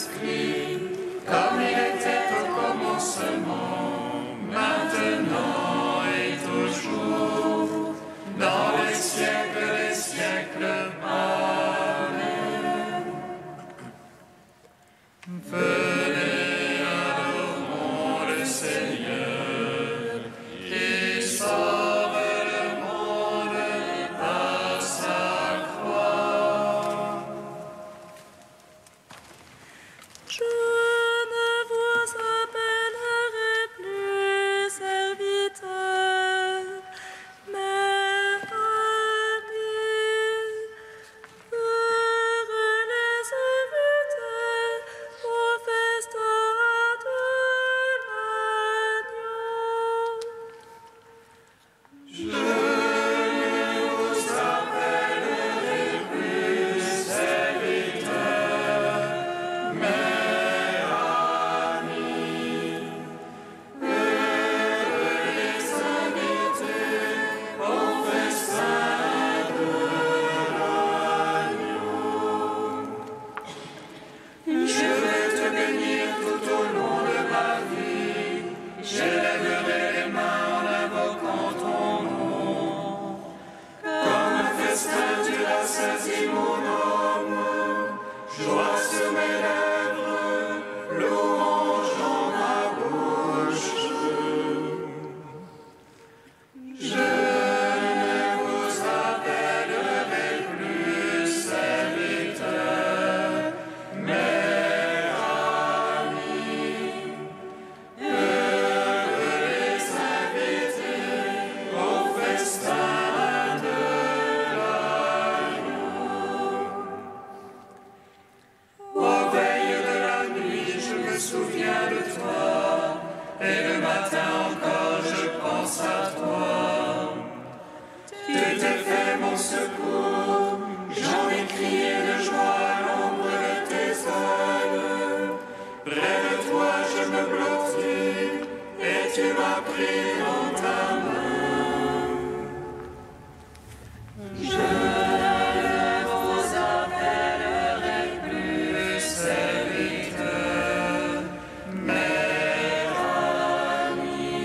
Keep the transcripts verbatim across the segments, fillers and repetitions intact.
Saint-Esprit, comme il était au commencement, maintenant et toujours, dans les siècles des siècles. Amen. Venez, adorons le Seigneur, qui sauve le monde par sa croix. Je ne vous appellerai plus serviteur, mais ami. Heureux les invités au festin de l'agneau. Je ne vous appellerai plus serviteur, mais ami. Heureux les invités au festin de l'agneau. Je vais te bénir tout au long de ma vie. Je lèverai les mains en invoquant ton nom. Comme un festin, tu rassasies mon âme. Joie sur mes lèvres, louange dans ma bouche. Je ne vous appellerai plus serviteur, mais ami. Heureux les invités au festin de l'agneau. Aux veilles de la nuit, je me souviens de toi, et le matin encore, je pense à toi. Tu t'es fait mon secours, j'en ai crié de joie à l'ombre de tes ailes. Près de toi, je me blottis, et tu m'as pris dans ta main. Je ne vous appellerai plus serviteur, mais ami.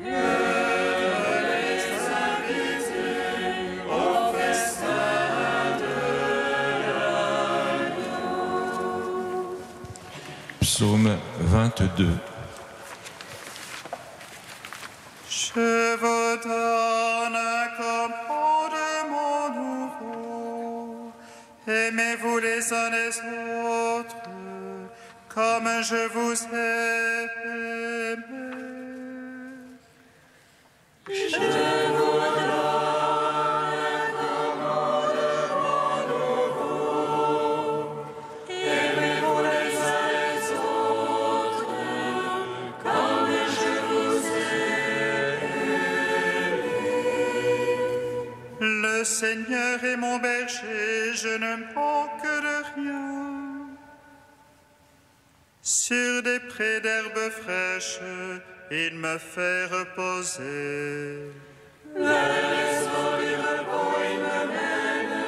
Heureux les invités au festin de l'agneau. Psaume vingt-deux. Je vous donne un campement de mon nouveau. Aimez-vous les uns les autres, comme je vous ai aimé. Je vous donne un campement de mon nouveau. Aimez-vous les uns les autres, comme je vous ai aimé. Le Seigneur est mon berger, je ne manque de rien. Sur des prés d'herbes fraîches, il me fait reposer. Vers les eaux du repos, il me mène,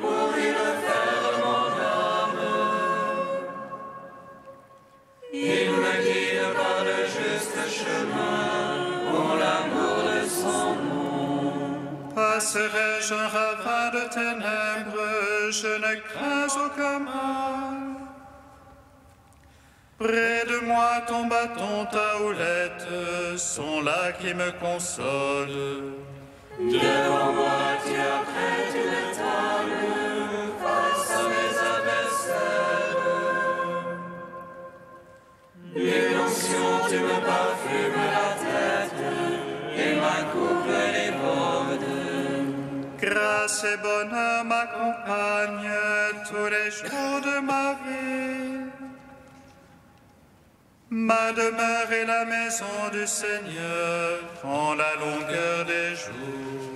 pour y refaire mon âme. Il me guide par le juste chemin, pour l'amour de son nom. Passerai-je un ravin de ténèbres, je ne crains aucun mal. Près de moi, ton bâton, ta houlette sont là qui me consolent. Devant moi, tu as prêté une table face à mes adversaires. D'une onction, tu me parfumes la tête et m'accouples les bords. Grâce et bonheur m'accompagnent tous les jours de ma vie. Ma demeure est la maison du Seigneur en la longueur des jours.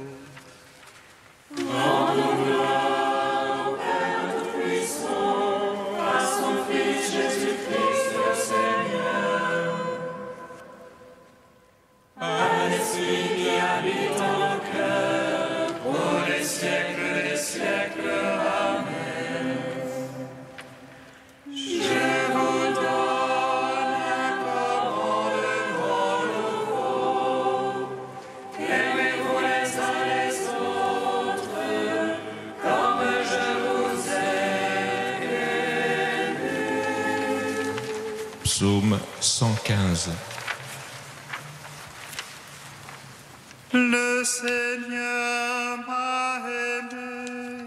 Rendons gloire au Père Tout-Puissant, à son Fils Jésus-Christ le Seigneur, à l'Esprit qui habite en nos cœurs, pour les siècles des siècles. Amen. psaume cent quinze. Le Seigneur m'a aidé,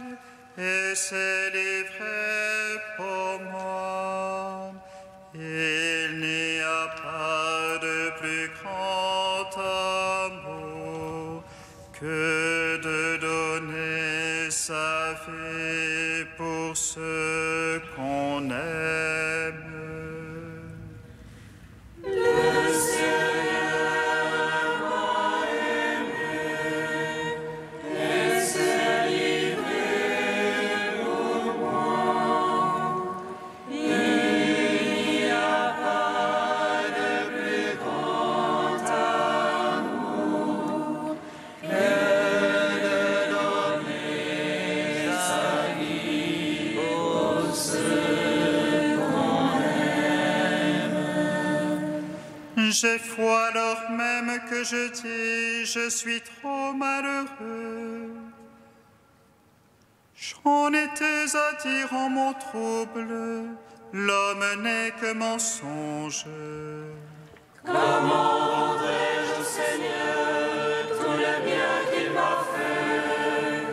et s'est livré pour moi. Il n'y a pas de plus grand amour que de donner sa vie pour ceux qu'on aime. J'ai foi alors même que je dis, je suis trop malheureux. J'en étais à dire en mon trouble, l'homme n'est que mensonge. Comment rendrai-je au Seigneur tout le bien qu'il m'a fait?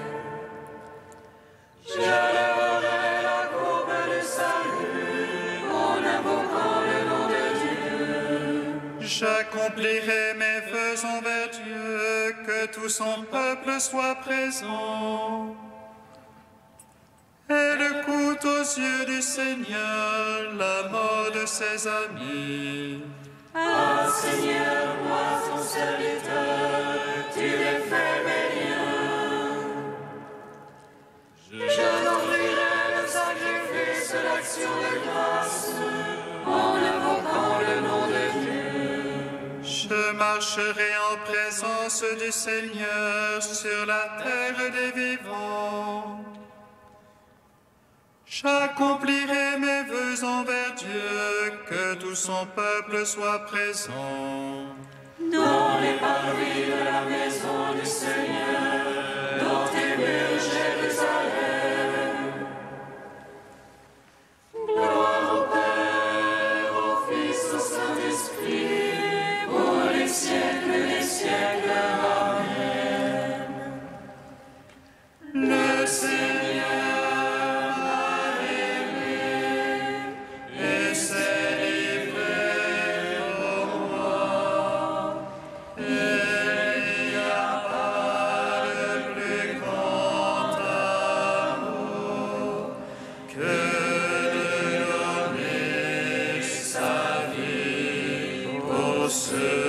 Je lèverai la courbe du salut en invoquant le nom de Dieu. J'accomplirai mes vœux envers Dieu, que tout son peuple soit présent. Elle coûte aux yeux du Seigneur la mort de ses amis. Ah Seigneur, moi ton serviteur, tu les fais mes liens. Je t'offrirai le sacrifice de l'action de grâce en invoquant le nom de Dieu. Je marcherai en présence du Seigneur sur la terre des vivants. J'accomplirai mes vœux envers Dieu, que tout son peuple soit présent. Dans les parvis de la maison du Seigneur, dans tes murs Jérusalem. Gloire au Père, au Fils, au Saint-Esprit, siècle des siècles. Amen. Le Seigneur m'a aimé et s'est livré pour moi. Et il n'y a pas de plus grand amour que de donner sa vie pour ceux.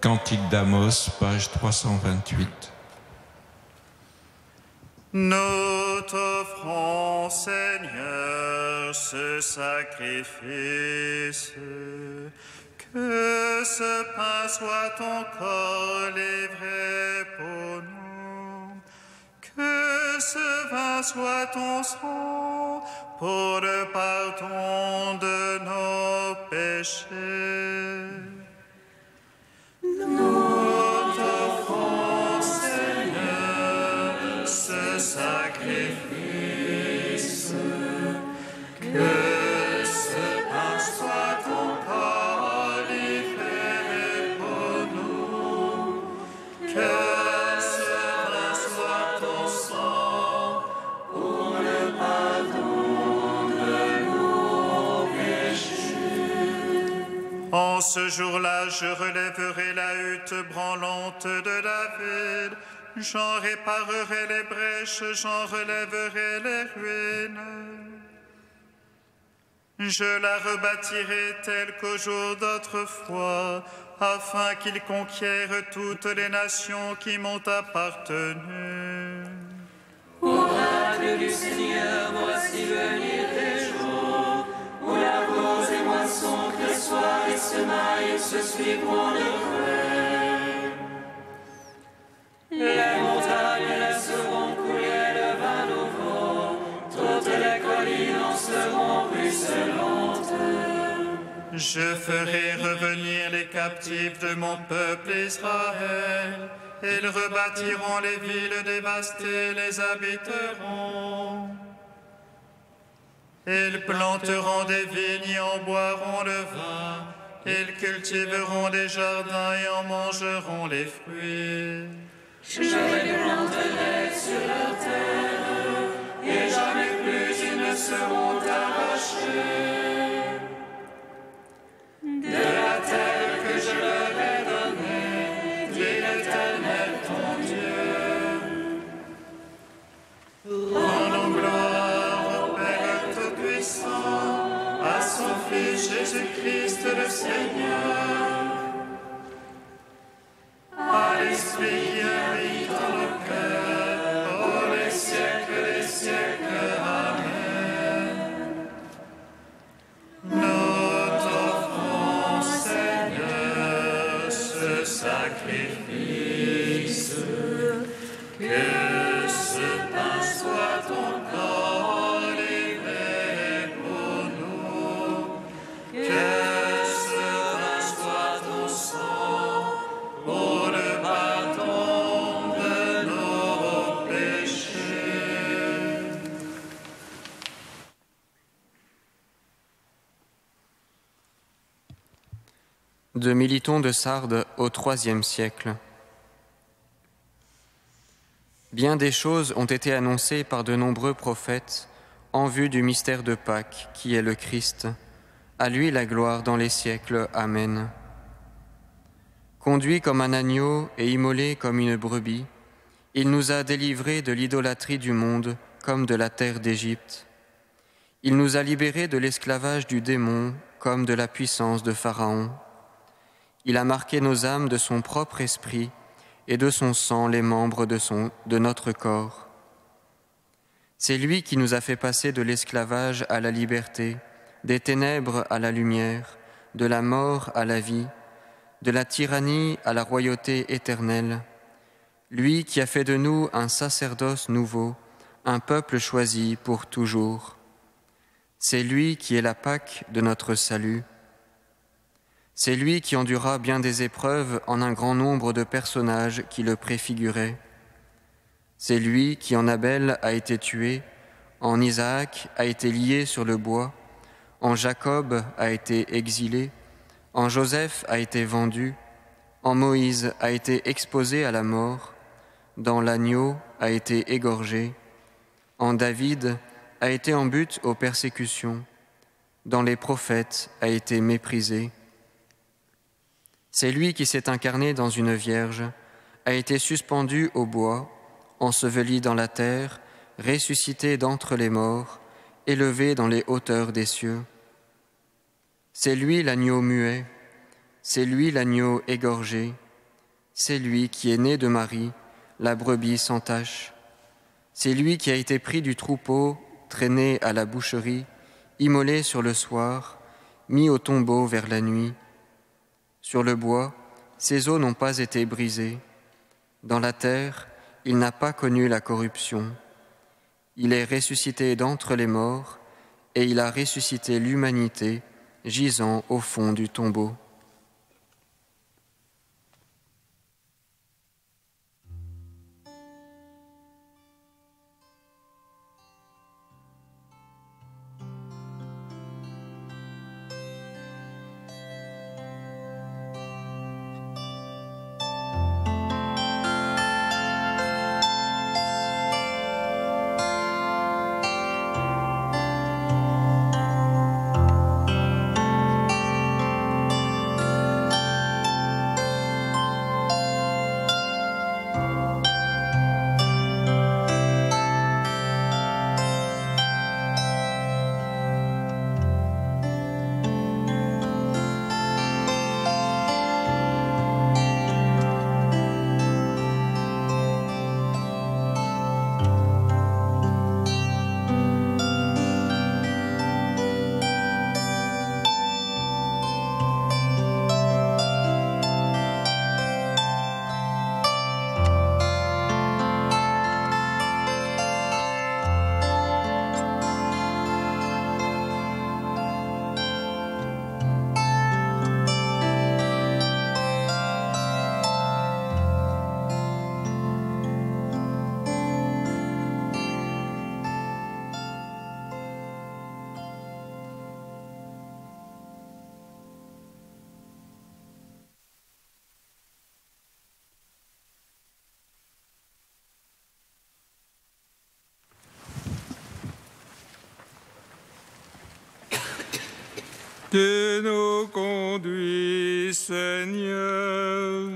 Cantique d'Amos, page trois cent vingt-huit. Nous t'offrons, Seigneur, ce sacrifice, que ce pain soit ton corps livré pour nous, que ce vin soit ton sang pour le pardon de nos péchés. Nous t'offrons, Seigneur, ce sacrifice, que ce pain soit ton corps livré pour nous, que ce pain soit ton sang pour le pardon de nos péchés. En ce jour-là, je relèverai la hutte branlante de David, j'en réparerai les brèches, j'en relèverai les ruines. Je la rebâtirai telle qu'au jour d'autrefois, afin qu'il conquière toutes les nations qui m'ont appartenu. Oracle du Seigneur, voici venir des jours où la cause et moisson que soient et semailles se suivront de près. Les montagnes laisseront couler le vin nouveau, toutes les collines en seront ruisselantes. Je ferai revenir les captifs de mon peuple Israël, ils rebâtiront les villes dévastées, les habiteront. Ils planteront des vignes et en boiront le vin. Ils cultiveront des jardins et en mangeront les fruits. Je les planterai sur leur terre, et jamais plus ils ne seront arrachés. De la terre que je leur ai donnée, dit l'Éternel ton Dieu. Rendons gloire au Père Tout-Puissant, à son Fils Jésus-Christ le Seigneur, à l'Esprit qui habite dans nos cœurs, pour les siècles des siècles. Amen. Nous t'offrons, Seigneur, ce sacrifice, que ce pain soit ton corps livré pour nous, que ce vin soit ton sang, pour de Militon de Sardes au troisième siècle. Bien des choses ont été annoncées par de nombreux prophètes en vue du mystère de Pâques, qui est le Christ. À lui la gloire dans les siècles. Amen. Conduit comme un agneau et immolé comme une brebis, il nous a délivrés de l'idolâtrie du monde comme de la terre d'Égypte. Il nous a libérés de l'esclavage du démon comme de la puissance de Pharaon. Il a marqué nos âmes de son propre esprit et de son sang les membres de, son, de notre corps. C'est lui qui nous a fait passer de l'esclavage à la liberté, des ténèbres à la lumière, de la mort à la vie, de la tyrannie à la royauté éternelle. Lui qui a fait de nous un sacerdoce nouveau, un peuple choisi pour toujours. C'est lui qui est la Pâque de notre salut. C'est lui qui endura bien des épreuves en un grand nombre de personnages qui le préfiguraient. C'est lui qui en Abel a été tué, en Isaac a été lié sur le bois, en Jacob a été exilé, en Joseph a été vendu, en Moïse a été exposé à la mort, dans l'agneau a été égorgé, en David a été en butte aux persécutions, dans les prophètes a été méprisé. C'est lui qui s'est incarné dans une vierge, a été suspendu au bois, enseveli dans la terre, ressuscité d'entre les morts, élevé dans les hauteurs des cieux. C'est lui l'agneau muet, c'est lui l'agneau égorgé, c'est lui qui est né de Marie, la brebis sans tache. C'est lui qui a été pris du troupeau, traîné à la boucherie, immolé sur le soir, mis au tombeau vers la nuit. Sur le bois, ses os n'ont pas été brisés. Dans la terre, il n'a pas connu la corruption. Il est ressuscité d'entre les morts, et il a ressuscité l'humanité, gisant au fond du tombeau. Tu nous conduis, Seigneur,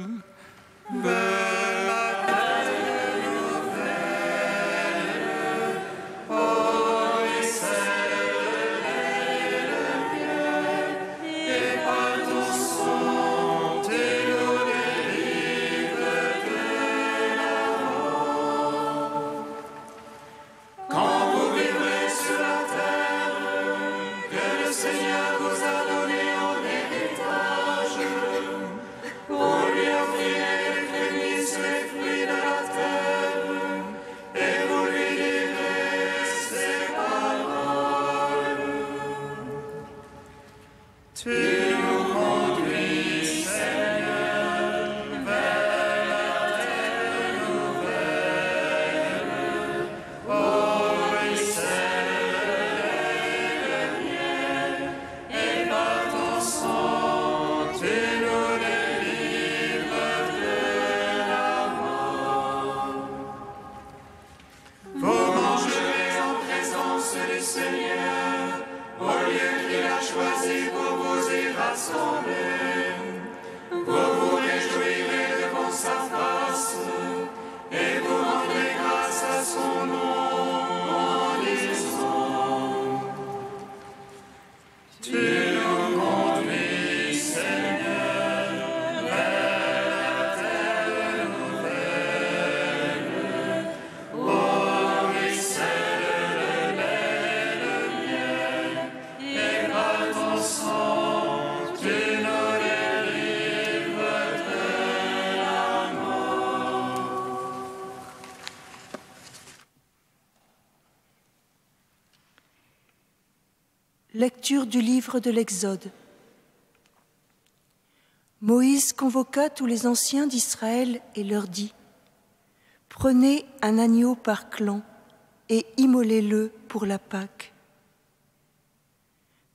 vers la terre nouvelle, pour les célèbres le bien, et par ton sang, tu nous délivres de la mort. Quand vous vivrez sur la terre, que le Seigneur vous Tu nous conduis, Seigneur, vers la terre nouvelle, pour y célébrer le bien, et par ton sang, tu nous délivres de la mort. Vous mangerez en présence du Seigneur, au lieu qu'il a choisi pour vous y rassembler. Vous vous réjouirez devant sa face et vous rendrez grâce à son nom en disant: Tu nous conduis, Seigneur, vers la terre nouvelle, pour y célébrer le bien, et par ton sang, tu nous délivres de la mort. Lecture du livre de l'Exode. Moïse convoqua tous les anciens d'Israël et leur dit: « Prenez un agneau par clan et immolez-le pour la Pâque.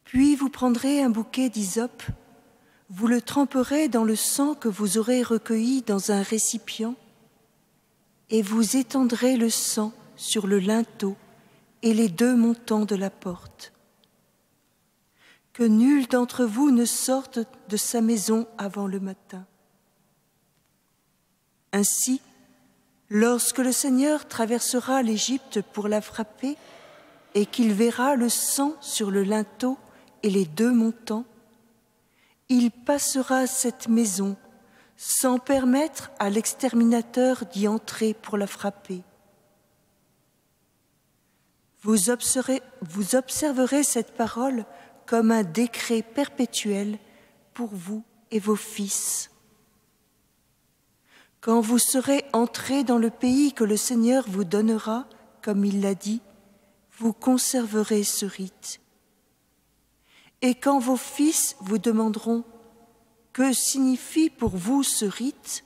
Puis vous prendrez un bouquet d'hysope, vous le tremperez dans le sang que vous aurez recueilli dans un récipient, et vous étendrez le sang sur le linteau et les deux montants de la porte. Que nul d'entre vous ne sorte de sa maison avant le matin. » Ainsi, lorsque le Seigneur traversera l'Égypte pour la frapper, et qu'il verra le sang sur le linteau et les deux montants, il passera à cette maison sans permettre à l'exterminateur d'y entrer pour la frapper. Vous observerez, vous observerez cette parole comme un décret perpétuel pour vous et vos fils. Quand vous serez entrés dans le pays que le Seigneur vous donnera, comme il l'a dit, vous conserverez ce rite. Et quand vos fils vous demanderont « Que signifie pour vous ce rite ?»,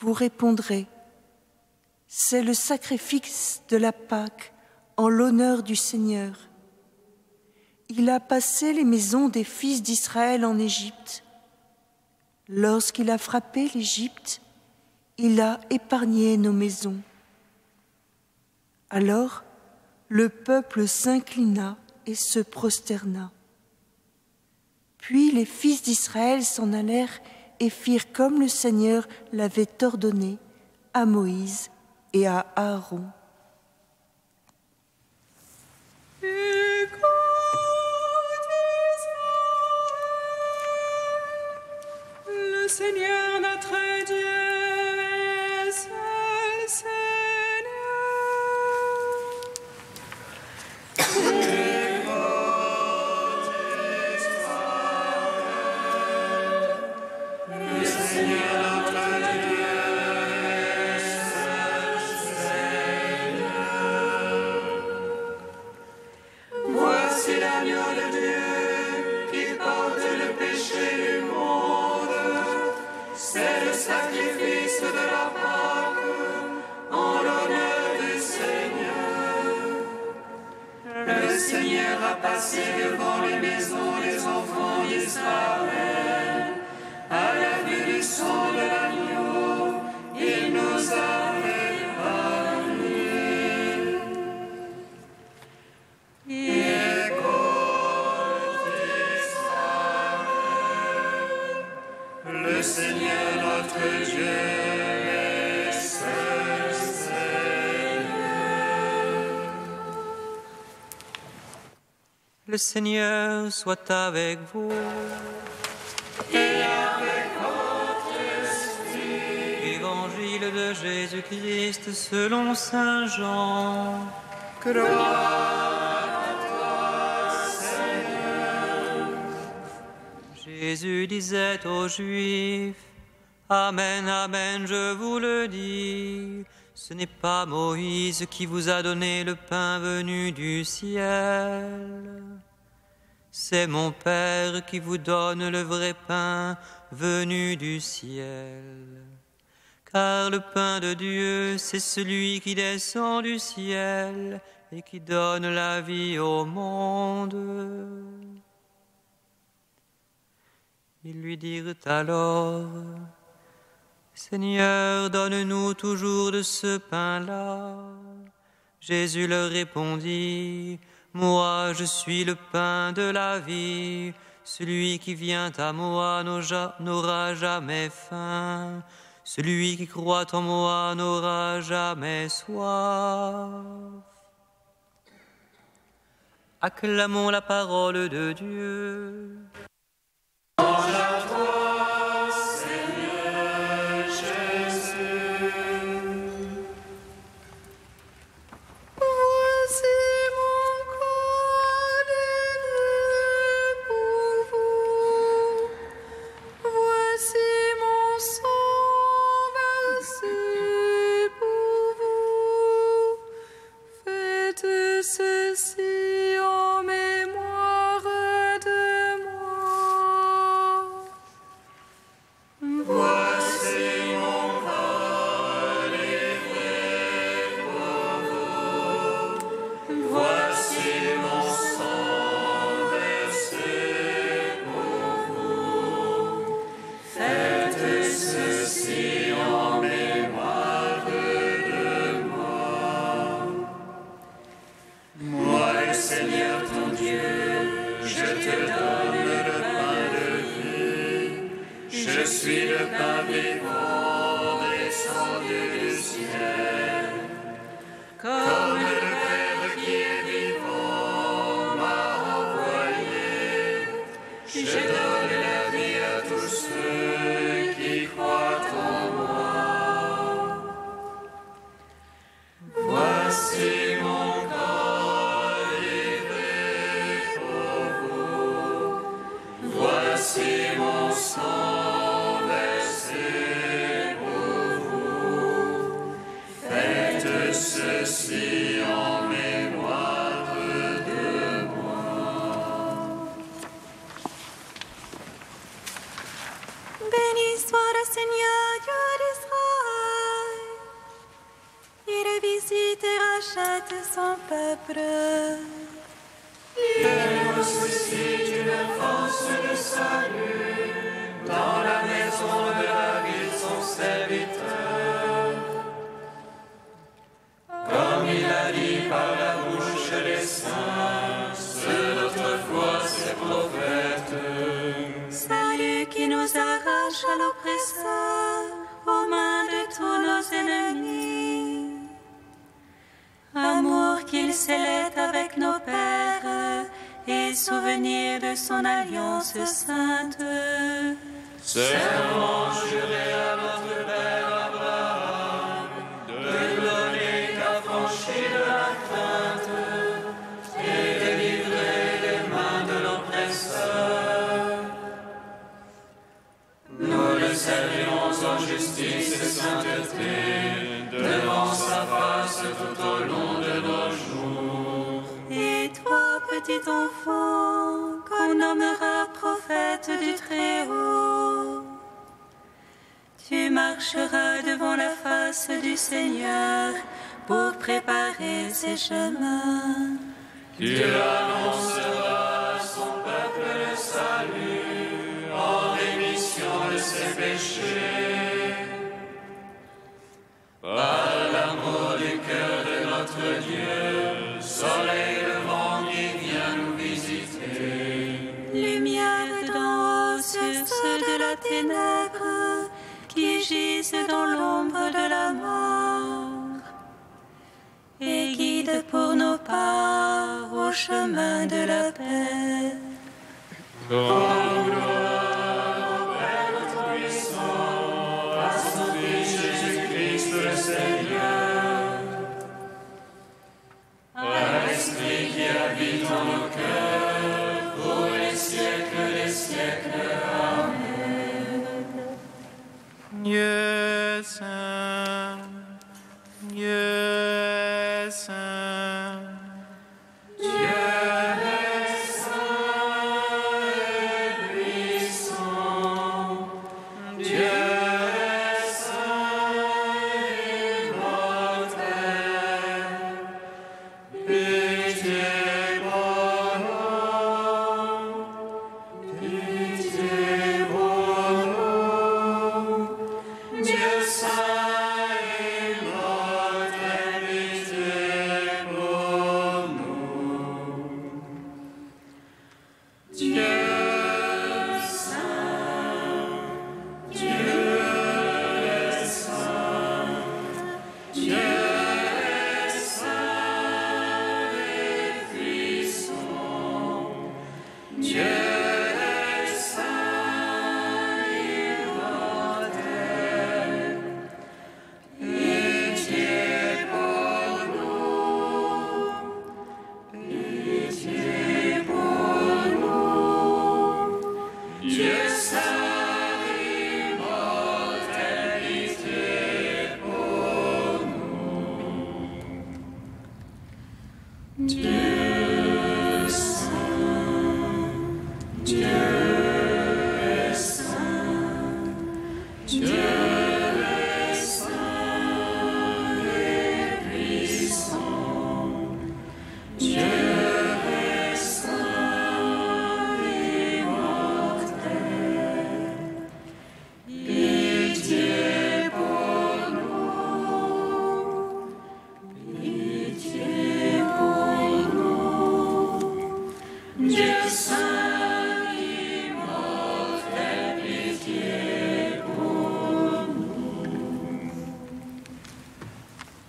vous répondrez: « C'est le sacrifice de la Pâque en l'honneur du Seigneur. Il a passé les maisons des fils d'Israël en Égypte. Lorsqu'il a frappé l'Égypte, il a épargné nos maisons. » Alors, le peuple s'inclina et se prosterna. Puis les fils d'Israël s'en allèrent et firent comme le Seigneur l'avait ordonné à Moïse et à Aaron. Écoute, le Seigneur notre Dieu. Passé devant les maisons des enfants d'Israël, à la vue du sang de l'agneau, il nous a épargnés. Écoute, Israël. Le Seigneur soit avec vous. Et avec votre esprit. Évangile de Jésus-Christ selon saint Jean. Gloire à toi, Seigneur. Jésus disait aux Juifs, « Amen, Amen, je vous le dis. » Ce n'est pas Moïse qui vous a donné le pain venu du ciel. C'est mon Père qui vous donne le vrai pain venu du ciel. Car le pain de Dieu, c'est celui qui descend du ciel et qui donne la vie au monde. Ils lui dirent alors, Seigneur, donne-nous toujours de ce pain-là. Jésus leur répondit, moi, je suis le pain de la vie. Celui qui vient à moi n'aura jamais faim. Celui qui croit en moi n'aura jamais soif. Acclamons la parole de Dieu. Pour nos pas au chemin de la paix.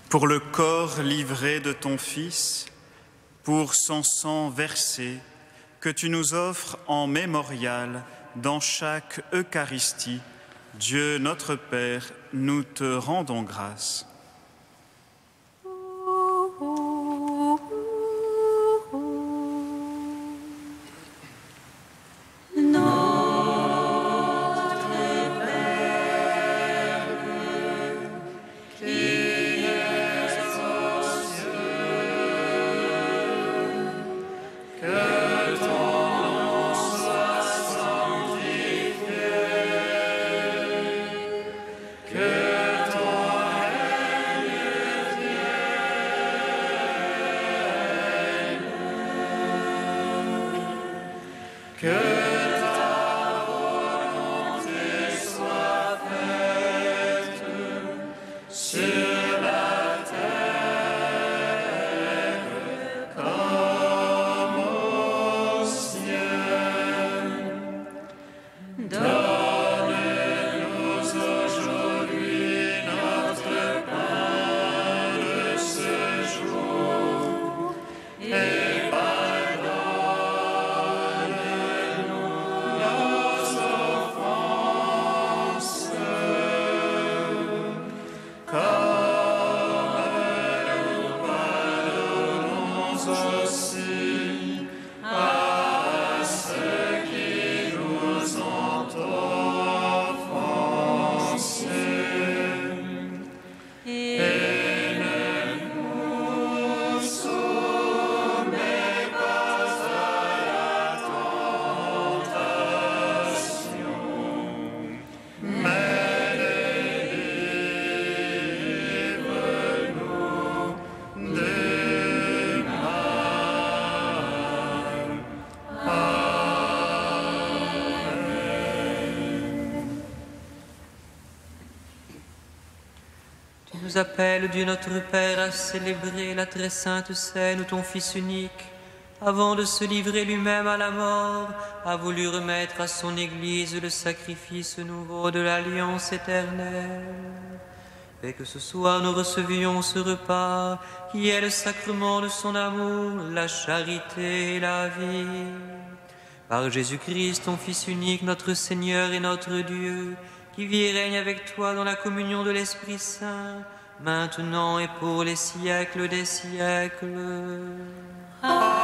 Pour le corps livré de ton Fils, pour son sang versé, que tu nous offres en mémorial dans chaque Eucharistie, Dieu notre Père, nous te rendons grâce. Nous appelle Dieu notre Père à célébrer la très sainte scène où ton Fils unique, avant de se livrer lui-même à la mort, a voulu remettre à son Église le sacrifice nouveau de l'Alliance éternelle. Et que ce soir nous recevions ce repas qui est le sacrement de son amour, la charité et la vie. Par Jésus-Christ, ton Fils unique, notre Seigneur et notre Dieu, qui vit et règne avec toi dans la communion de l'Esprit Saint, maintenant et pour les siècles des siècles. Amen.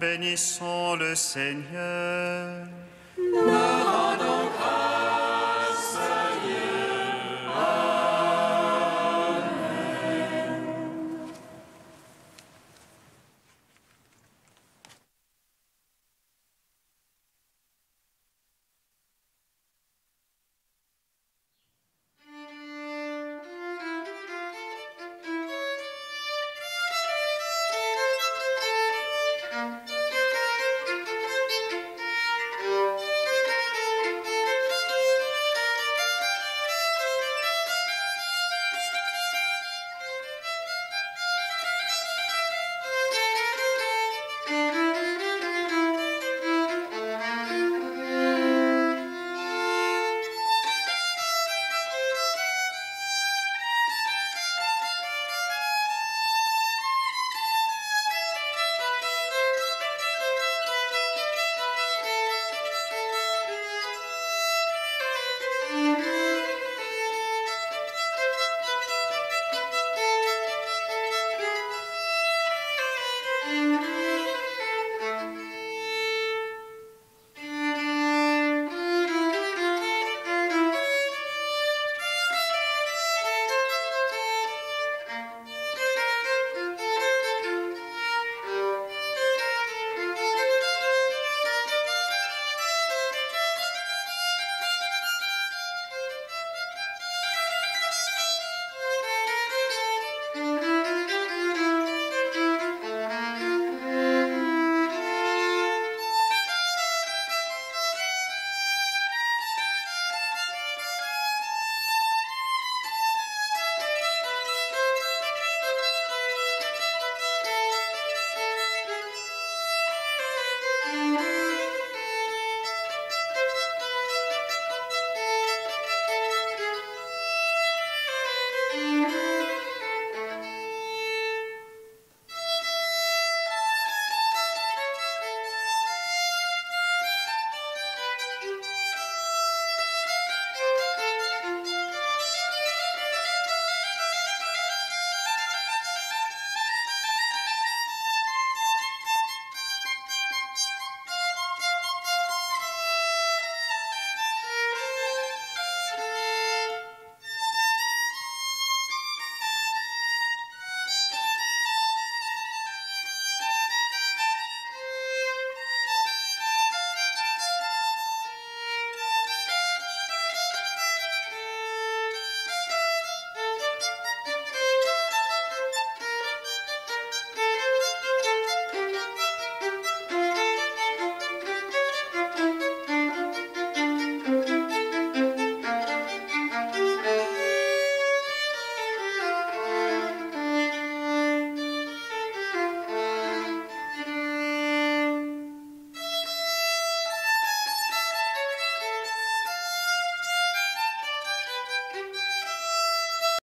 Bénissons le Seigneur. Amen.